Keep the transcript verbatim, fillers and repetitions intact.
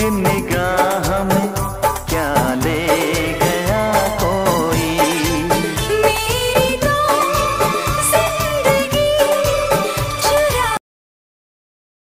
एक निगाह में